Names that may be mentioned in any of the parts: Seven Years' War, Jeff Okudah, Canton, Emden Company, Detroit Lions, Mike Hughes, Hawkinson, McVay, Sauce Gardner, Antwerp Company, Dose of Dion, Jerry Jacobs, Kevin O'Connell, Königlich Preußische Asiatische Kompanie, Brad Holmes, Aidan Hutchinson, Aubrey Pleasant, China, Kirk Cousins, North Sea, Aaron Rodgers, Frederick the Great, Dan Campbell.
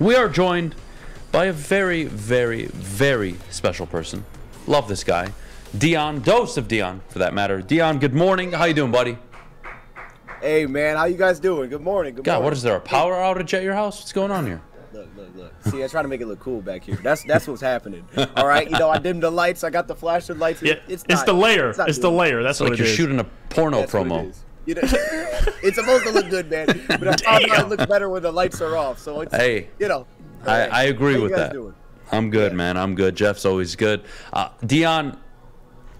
We are joined by a very, very, very special person. Love this guy. Dion, Dose of Dion, for that matter. Dion, good morning. How you doing, buddy? Hey, man. How you guys doing? Good morning. Good morning. God, what is there, a power outage at your house? What's going on here? Look, look, look. See, I try to make it look cool back here. That's what's happening. All right? You know, I dimmed the lights. I got the flashing lights. Yeah, it's the layer. It's the layer. That's what it is. Like you're shooting a porno promo. You know, it's supposed to look good, man. But I thought it looked better when the lights are off. So, it's, hey, you know. I agree with that. I'm good, man. I'm good. Jeff's always good. Dion,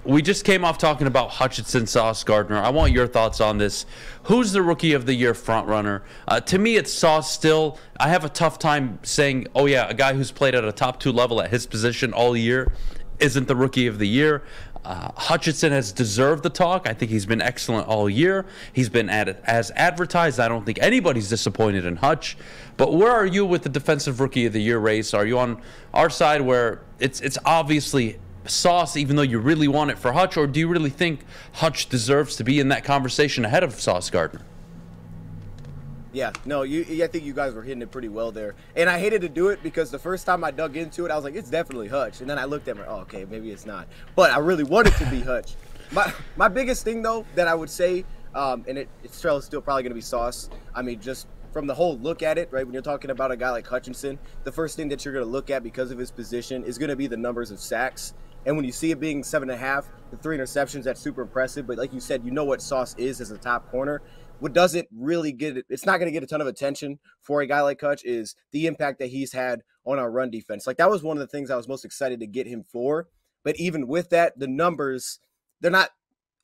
we just came off talking about Hutchinson, Sauce Gardner. I want your thoughts on this. Who's the Rookie of the Year frontrunner? To me, it's Sauce still. I have a tough time saying, oh, yeah, a guy who's played at a top two level at his position all year isn't the Rookie of the Year. Hutchinson has deserved the talk. I think he's been excellent all year. He's been as advertised. I don't think anybody's disappointed in Hutch. But where are you with the Defensive Rookie of the Year race? Are you on our side where it's obviously Sauce, even though you really want it for Hutch? Or do you really think Hutch deserves to be in that conversation ahead of Sauce Gardner? Yeah, no, I think you guys were hitting it pretty well there. And I hated to do it because the first time I dug into it, I was like, it's definitely Hutch. And then I looked at him, oh, okay, maybe it's not. But I really wanted to be Hutch. My biggest thing, though, that I would say, and it's still probably going to be Sauce. I mean, just from the whole look at it, right, when you're talking about a guy like Hutchinson, the first thing that you're going to look at because of his position is going to be the numbers of sacks. And when you see it being 7.5, the 3 interceptions, that's super impressive. But like you said, you know what Sauce is as a top corner. What doesn't really get it, it's not going to get a ton of attention for a guy like Hutch is the impact that he's had on our run defense. Like that was one of the things I was most excited to get him for. But even with that, the numbers, they're not,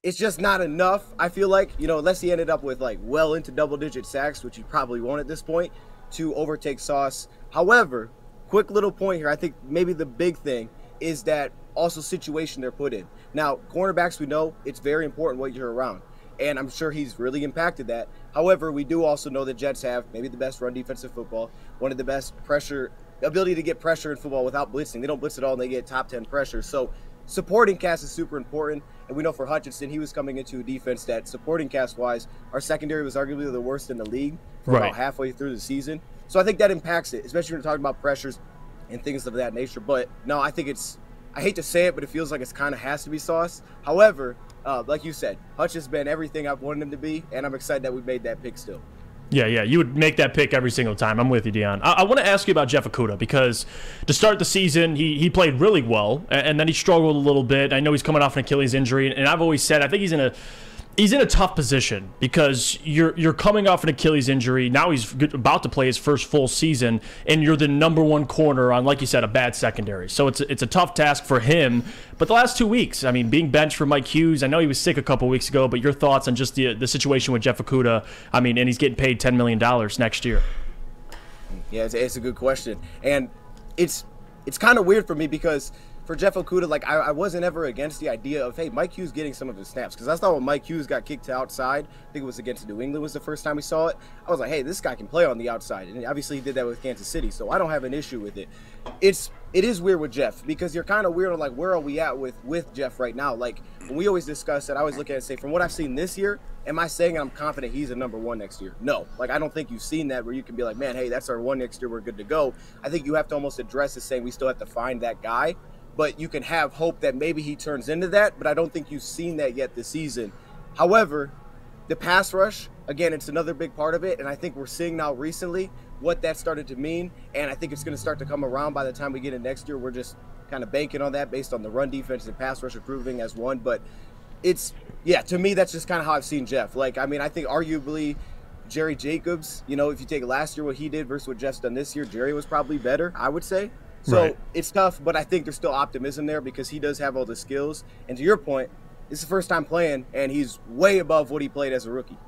it's just not enough. I feel like, you know, unless he ended up with like well into double-digit sacks, which he probably won't at this point, to overtake Sauce. However, quick little point here. I think maybe the big thing is that also situation they're put in. Now, cornerbacks, we know it's very important what you're around. And I'm sure he's really impacted that. However, we do also know the Jets have maybe the best run defense in football, one of the best pressure, ability to get pressure in football without blitzing. They don't blitz at all, and they get top 10 pressure. So supporting cast is super important. And we know for Hutchinson, he was coming into a defense that supporting cast-wise, our secondary was arguably the worst in the league for about halfway through the season. So I think that impacts it, especially when you're talking about pressures and things of that nature. But, no, I think it's – I hate to say it, but it feels like it's kind of has to be Sauce. However – like you said, Hutch has been everything I've wanted him to be, and I'm excited that we made that pick still. Yeah, yeah, you would make that pick every single time. I'm with you, Dion. I want to ask you about Jeff Okudah because to start the season, he played really well, and then he struggled a little bit. I know he's coming off an Achilles injury, and I've always said I think he's in a tough position because you're coming off an Achilles injury. Now he's about to play his first full season, and you're the #1 corner on, like you said, a bad secondary. So it's a tough task for him. But the last 2 weeks, I mean, being benched for Mike Hughes, I know he was sick a couple weeks ago, but your thoughts on just the situation with Jeff Okudah, I mean, and he's getting paid $10 million next year. Yeah, it's a good question. And it's kind of weird for me because – for Jeff Okudah, like I wasn't ever against the idea of, hey, Mike Hughes getting some of his snaps. Because I thought when Mike Hughes got kicked outside, I think it was against New England was the first time we saw it. I was like, hey, this guy can play on the outside. And obviously he did that with Kansas City, so I don't have an issue with it. It is weird with Jeff because you're kind of weird on like where are we at with Jeff right now? Like when we always discuss it, I always look at it and say, from what I've seen this year, am I saying I'm confident he's a #1 next year? No. Like I don't think you've seen that where you can be like, man, hey, that's our one next year, we're good to go. I think you have to almost address it saying we still have to find that guy. But you can have hope that maybe he turns into that, but I don't think you've seen that yet this season. However, the pass rush, again, it's another big part of it, and I think we're seeing now recently what that started to mean, and I think it's going to start to come around by the time we get in next year. We're just kind of banking on that based on the run defense and pass rush improving as one. But it's, yeah, to me, that's just kind of how I've seen Jeff. Like, I mean, I think arguably Jerry Jacobs, you know, if you take last year what he did versus what Jeff's done this year, Jerry was probably better, I would say. So It's tough, but I think there's still optimism there because he does have all the skills. And to your point, it's the first time playing, and he's way above what he played as a rookie.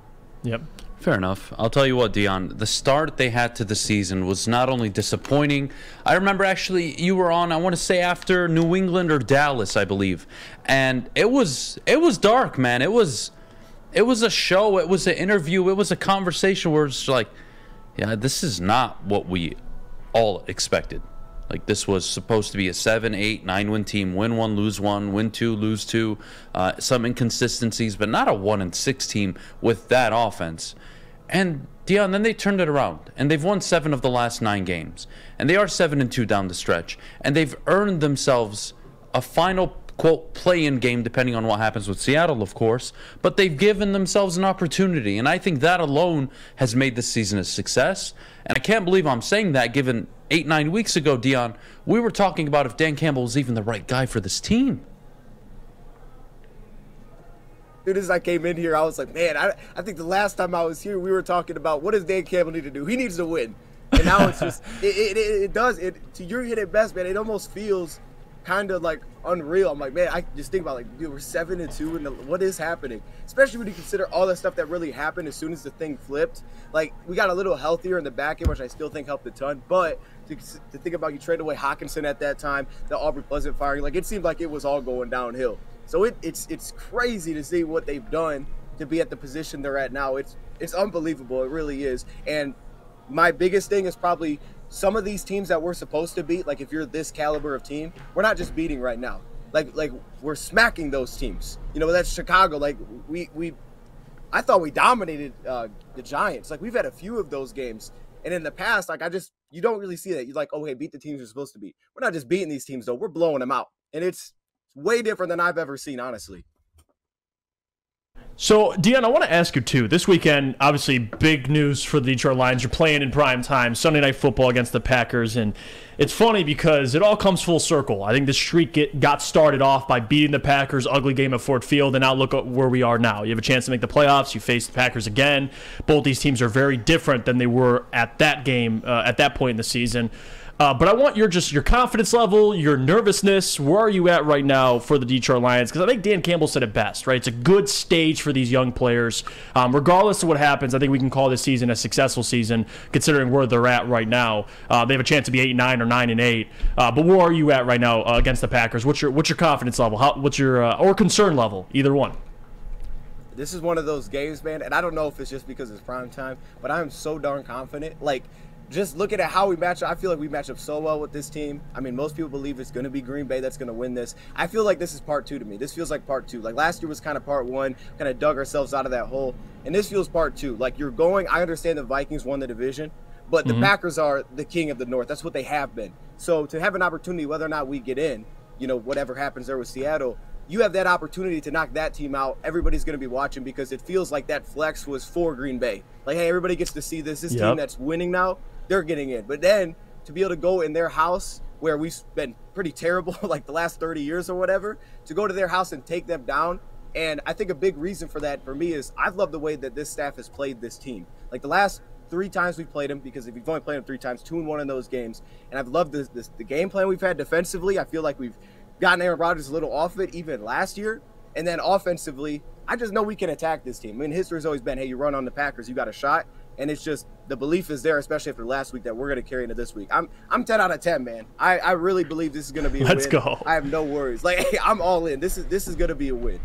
Yep. Fair enough. I'll tell you what, Dion, the start they had to the season was not only disappointing. I remember actually you were on, I want to say after New England or Dallas, I believe. And it was dark, man. It was a show. It was an interview. It was a conversation where it's like, yeah, this is not what we all expected. Like, this was supposed to be a 7-8-9-win team. Win one, lose one. Win two, lose two. Some inconsistencies, but not a 1-6 team with that offense. And Dion, then they turned it around, and they've won 7 of the last 9 games, and they are 7-2 down the stretch, and they've earned themselves a final, quote, play-in game, depending on what happens with Seattle, of course, but they've given themselves an opportunity, and I think that alone has made this season a success. And I can't believe I'm saying that, given 8-9 weeks ago, Dion, we were talking about if Dan Campbell was even the right guy for this team. As soon as I came in here, I was like, man, I think the last time I was here, we were talking about what does Dan Campbell need to do? He needs to win. And now it's just, it does. To your hit at best, man, it almost feels kind of like unreal. I'm like, man, I just think about like, dude, we're 7-2, and what is happening? Especially when you consider all the stuff that really happened as soon as the thing flipped. Like, we got a little healthier in the back end, which I still think helped a ton. But to think about you traded away Hawkinson at that time, the Aubrey Pleasant firing, like it seemed like it was all going downhill. So it's crazy to see what they've done to be at the position they're at now. It's unbelievable. It really is. And my biggest thing is probably some of these teams that we're supposed to beat, like if you're this caliber of team, we're not just beating right now. Like we're smacking those teams. You know, that's Chicago. Like I thought we dominated the Giants. Like we've had a few of those games. And in the past, like you don't really see that. You're like, oh, hey, beat the teams you're supposed to beat. We're not just beating these teams though. We're blowing them out. And it's way different than I've ever seen, honestly. So, Dion, I want to ask you, too. This weekend, obviously, big news for the Detroit Lions. You're playing in prime time, Sunday Night Football against the Packers, and it's funny because it all comes full circle. I think the streak got started off by beating the Packers, ugly game at Ford Field, and now look at where we are now. You have a chance to make the playoffs. You face the Packers again. Both these teams are very different than they were at that game, at that point in the season. But I want your confidence level, your nervousness. Where are you at right now for the Detroit Lions? Because I think Dan Campbell said it best, right? It's a good stage for these young players. Regardless of what happens, I think we can call this season a successful season considering where they're at right now. They have a chance to be 8-9 or 9-8. But where are you at right now against the Packers? What's your confidence level? What's your or concern level? Either one. This is one of those games, man, and I don't know if it's just because it's prime time, but I am so darn confident. Like, just looking at how we match up, I feel like we match up so well with this team. I mean, most people believe it's going to be Green Bay that's going to win this. I feel like this is part two to me. This feels like part two. Like, last year was kind of part one, kind of dug ourselves out of that hole. And this feels part two. Like, you're going, I understand the Vikings won the division, but the Packers are the king of the North. That's what they have been. So to have an opportunity, whether or not we get in, you know, whatever happens there with Seattle, you have that opportunity to knock that team out. Everybody's going to be watching because it feels like that flex was for Green Bay. Like, hey, everybody gets to see this team that's winning now. They're getting in. But then to be able to go in their house where we've been pretty terrible like the last 30 years or whatever, to go to their house and take them down. And I think a big reason for that for me is I've loved the way that this staff has played this team. Like the last 3 times we've played them, because if you've only played them 3 times, 2-1 in those games. And I've loved the game plan we've had defensively. I feel like we've gotten Aaron Rodgers a little off of it even last year. And then offensively, I just know we can attack this team. I mean, history's always been, hey, you run on the Packers, you got a shot. And it's just the belief is there, especially after last week, that we're going to carry into this week. I'm 10 out of 10, man. I really believe this is going to be a win. Let's go. I have no worries. Like, hey, I'm all in. This is going to be a win.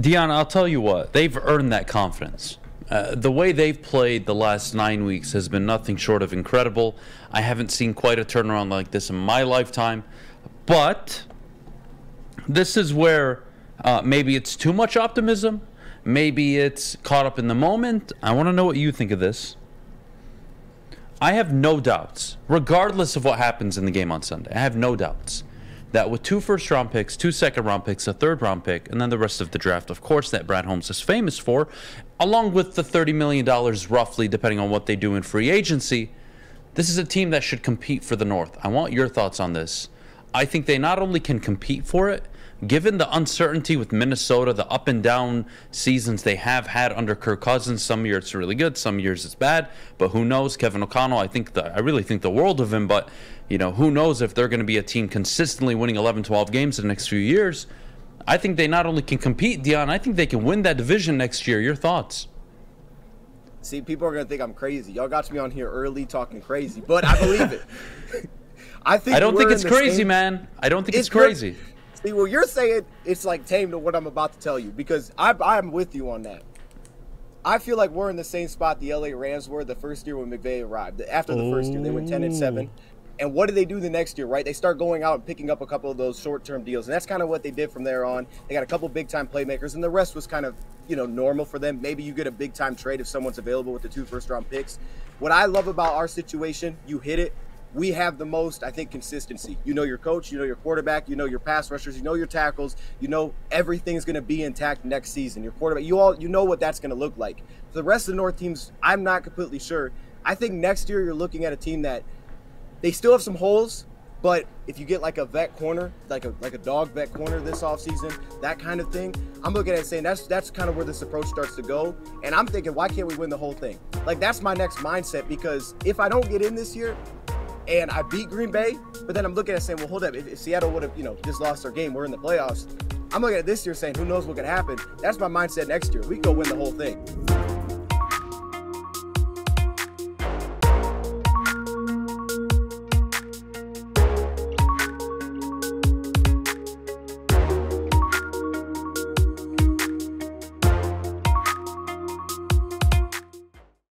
Dion, I'll tell you what. They've earned that confidence. The way they've played the last 9 weeks has been nothing short of incredible. I haven't seen quite a turnaround like this in my lifetime. But this is where maybe it's too much optimism. Maybe it's caught up in the moment. I want to know what you think of this. I have no doubts, regardless of what happens in the game on Sunday, I have no doubts that with 2 first-round picks, 2 second-round picks, a third-round pick, and then the rest of the draft, of course, that Brad Holmes is famous for, along with the $30 million roughly, depending on what they do in free agency, this is a team that should compete for the North. I want your thoughts on this. I think they not only can compete for it, given the uncertainty with Minnesota, the up and down seasons they have had under Kirk Cousins, some years it's really good, some years it's bad, but who knows? Kevin O'Connell, I really think the world of him, but you know, who knows if they're going to be a team consistently winning 11-12 games in the next few years. I think they not only can compete, Dion, I think they can win that division next year. Your thoughts? See, people are going to think I'm crazy. Y'all got me on here early talking crazy, but I believe it. I don't think it's crazy, man. I don't think it's crazy. See, well, you're saying it's like tame to what I'm about to tell you, because I'm with you on that. I feel like we're in the same spot the LA Rams were the first year when McVay arrived. After the first year, they went 10-7. And what do they do the next year, right? They start going out and picking up a couple of those short-term deals. And that's kind of what they did from there on. They got a couple big-time playmakers, and the rest was kind of, you know, normal for them. Maybe you get a big-time trade if someone's available with the 2 first-round picks. What I love about our situation, you hit it. We have the most, I think, consistency. You know your coach, you know your quarterback, you know your pass rushers, you know your tackles, you know everything's going to be intact next season. Your quarterback, you know what that's going to look like. For the rest of the North teams, I'm not completely sure. I think next year you're looking at a team that they still have some holes, but if you get like a vet corner, like a dog vet corner this offseason, that kind of thing, I'm looking at it saying that's kind of where this approach starts to go. And I'm thinking, why can't we win the whole thing? Like, that's my next mindset, because if I don't get in this year, and I beat Green Bay, but then I'm looking at saying, well, hold up, if Seattle would have, you know, just lost their game, we're in the playoffs. I'm looking at this year saying, who knows what could happen? That's my mindset next year. We can go win the whole thing.